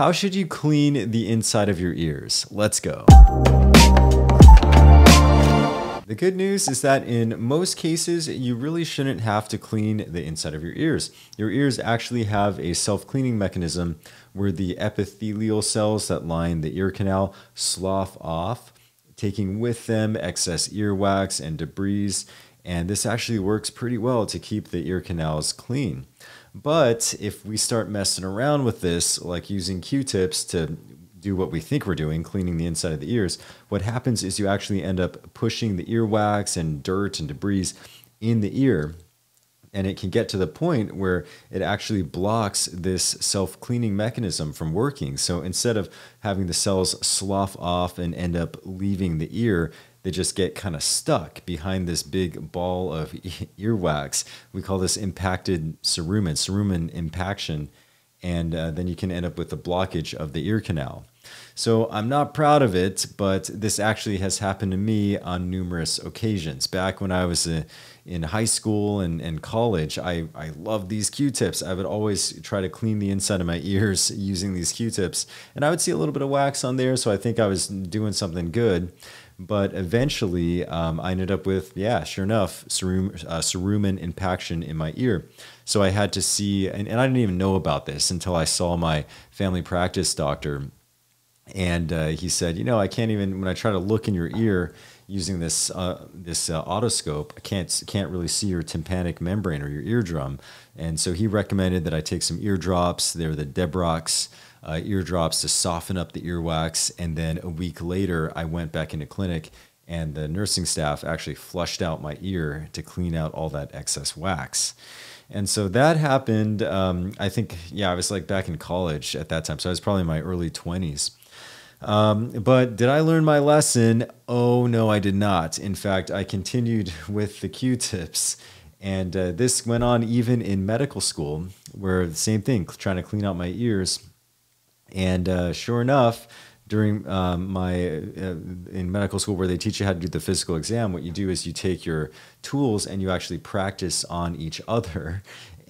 How should you clean the inside of your ears? Let's go. The good news is that in most cases, you really shouldn't have to clean the inside of your ears. Your ears actually have a self-cleaning mechanism where the epithelial cells that line the ear canal slough off, taking with them excess earwax and debris, and this actually works pretty well to keep the ear canals clean. But if we start messing around with this, like using Q-tips to do what we think we're doing, cleaning the inside of the ears, what happens is you actually end up pushing the earwax and dirt and debris in the ear, and it can get to the point where it actually blocks this self-cleaning mechanism from working. So instead of having the cells slough off and end up leaving the ear, they just get kind of stuck behind this big ball of earwax. We call this impacted cerumen, cerumen impaction, and then you can end up with a blockage of the ear canal. So I'm not proud of it, but this actually has happened to me on numerous occasions. Back when I was in high school and college, I loved these Q-tips. I would always try to clean the inside of my ears using these Q-tips, and I would see a little bit of wax on there, so I think I was doing something good. But eventually, I ended up with, yeah, sure enough, cerumen impaction in my ear. So I had to see, and I didn't even know about this until I saw my family practice doctor. And he said, you know, I can't even, when I try to look in your ear using this otoscope, I can't really see your tympanic membrane or your eardrum. And so he recommended that I take some ear drops. They're the Debrox ear drops to soften up the earwax. And then a week later, I went back into clinic, and the nursing staff actually flushed out my ear to clean out all that excess wax. And so that happened, I think, yeah, I was like back in college at that time. So I was probably in my early 20s. But did I learn my lesson? Oh no, I did not. In fact, I continued with the Q-tips, and this went on even in medical school, where the same thing, trying to clean out my ears. And sure enough, during in medical school, where they teach you how to do the physical exam, what you do is you take your tools and you actually practice on each other.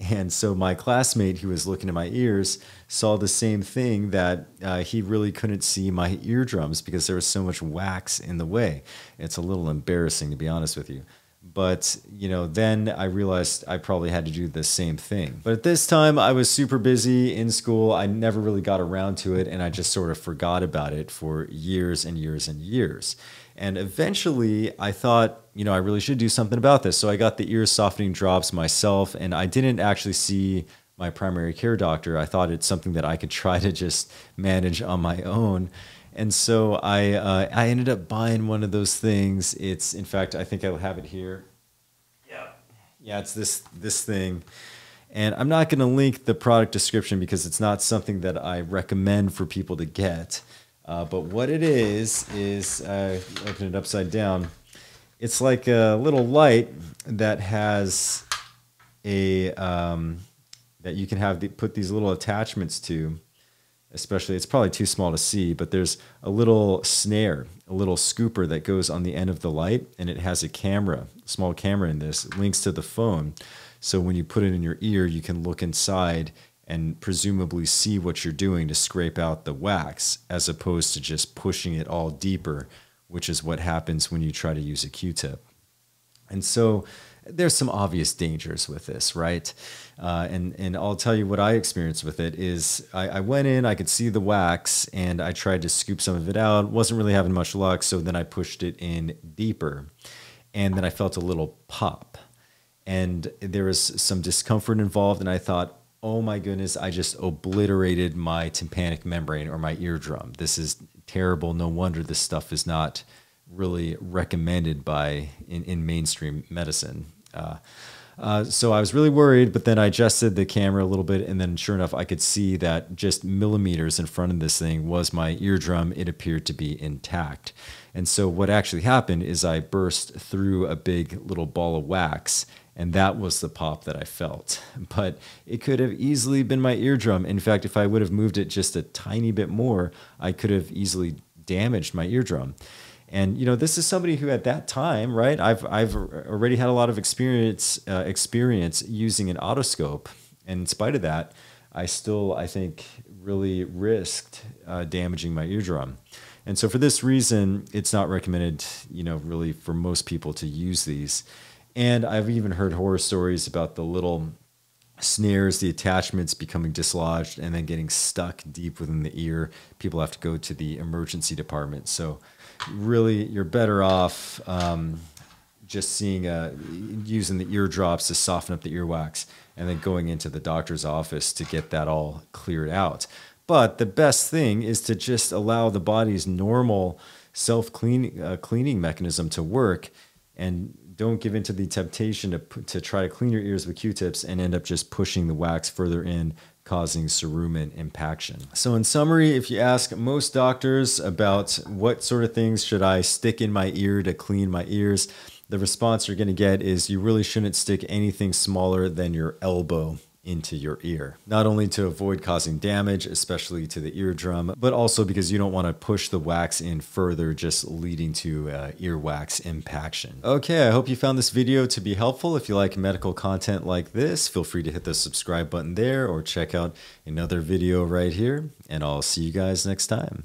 And so my classmate who was looking at my ears saw the same thing, that he really couldn't see my eardrums because there was so much wax in the way. It's a little embarrassing, to be honest with you. But, you know, then I realized I probably had to do the same thing. But at this time, I was super busy in school. I never really got around to it, and I just sort of forgot about it for years and years and years. And eventually I thought, you know, I really should do something about this. So I got the ear softening drops myself, and I didn't actually see my primary care doctor. I thought it's something that I could try to just manage on my own. And so I ended up buying one of those things. It's, in fact, I think I have it here. Yeah. Yeah, it's this thing. And I'm not going to link the product description because it's not something that I recommend for people to get. But what it is open it upside down. It's like a little light that has a, that you can have put these little attachments to. Especially, it's probably too small to see, but there's a little snare, a little scooper that goes on the end of the light, and it has a camera, a small camera in this, links to the phone. So when you put it in your ear, you can look inside and presumably see what you're doing to scrape out the wax, as opposed to just pushing it all deeper, which is what happens when you try to use a Q-tip. And so there's some obvious dangers with this, right? And I'll tell you what I experienced with it is I went in, I could see the wax, and I tried to scoop some of it out. Wasn't really having much luck, so then I pushed it in deeper. And then I felt a little pop. And there was some discomfort involved, and I thought, oh my goodness, I just obliterated my tympanic membrane or my eardrum. This is terrible. No wonder this stuff is not really recommended by in mainstream medicine. So I was really worried, but then I adjusted the camera a little bit, and then sure enough, I could see that just millimeters in front of this thing was my eardrum. It appeared to be intact. And so what actually happened is I burst through a big little ball of wax, and that was the pop that I felt. But it could have easily been my eardrum. In fact, if I would have moved it just a tiny bit more, I could have easily damaged my eardrum. And, you know, this is somebody who at that time, right, I've already had a lot of experience using an otoscope. And in spite of that, I still, I think, really risked damaging my eardrum. And so for this reason, it's not recommended, you know, really for most people to use these. And I've even heard horror stories about the little snares, the attachments becoming dislodged and then getting stuck deep within the ear. People have to go to the emergency department. So really, you're better off just seeing using the eardrops to soften up the earwax and then going into the doctor's office to get that all cleared out. But the best thing is to just allow the body's normal self-cleaning mechanism to work, and don't give in to the temptation to try to clean your ears with Q-tips and end up just pushing the wax further in, causing cerumen impaction. So in summary, if you ask most doctors about what sort of things should I stick in my ear to clean my ears, the response you're going to get is you really shouldn't stick anything smaller than your elbow into your ear. Not only to avoid causing damage, especially to the eardrum, but also because you don't want to push the wax in further, just leading to earwax impaction. Okay, I hope you found this video to be helpful. If you like medical content like this, feel free to hit the subscribe button there or check out another video right here, and I'll see you guys next time.